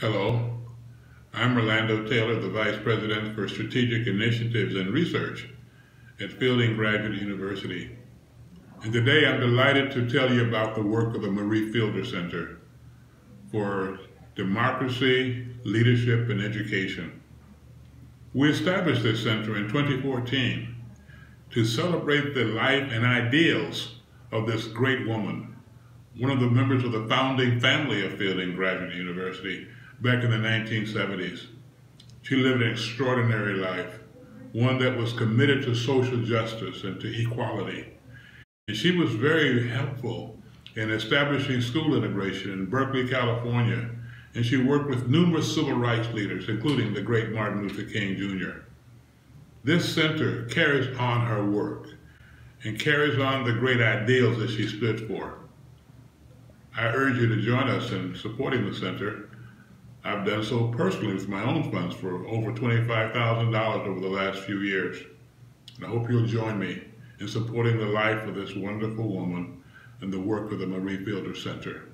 Hello, I'm Orlando Taylor, the Vice President for Strategic Initiatives and Research at Fielding Graduate University. And today I'm delighted to tell you about the work of the Marie Fielder Center for Democracy, Leadership, and Education. We established this center in 2014 to celebrate the life and ideals of this great woman, one of the members of the founding family of Fielding Graduate University back in the 1970s. She lived an extraordinary life, one that was committed to social justice and to equality. And she was very helpful in establishing school integration in Berkeley, California, and she worked with numerous civil rights leaders, including the great Martin Luther King Jr. This center carries on her work and carries on the great ideals that she stood for. I urge you to join us in supporting the center. I've done so personally with my own funds for over $25,000 over the last few years. And I hope you'll join me in supporting the life of this wonderful woman and the work of the Marie Fielder Center.